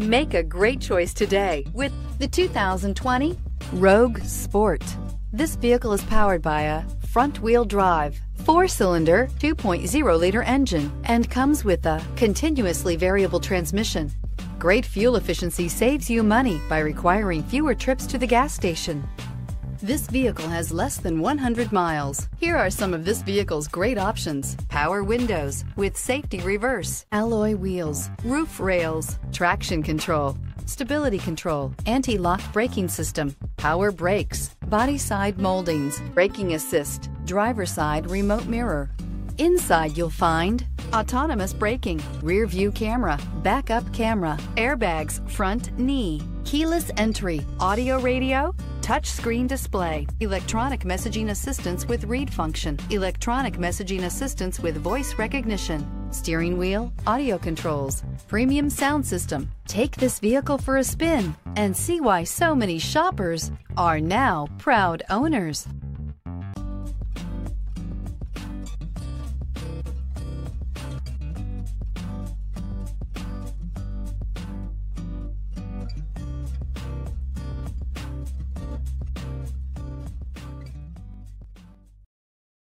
Make a great choice today with the 2020 Rogue Sport. This vehicle is powered by a front-wheel drive, 4-cylinder, 2.0-liter engine, and comes with a continuously variable transmission. Great fuel efficiency saves you money by requiring fewer trips to the gas station. This vehicle has less than 100 miles. Here are some of this vehicle's great options: power windows with safety reverse, alloy wheels, roof rails, traction control, stability control, anti-lock braking system, power brakes, body side moldings, braking assist, driver side remote mirror. Inside you'll find autonomous braking, rear view camera, backup camera, airbags, front knee, keyless entry, audio radio, touchscreen display, electronic messaging assistance with read function, electronic messaging assistance with voice recognition, steering wheel audio controls, premium sound system. Take this vehicle for a spin and see why so many shoppers are now proud owners.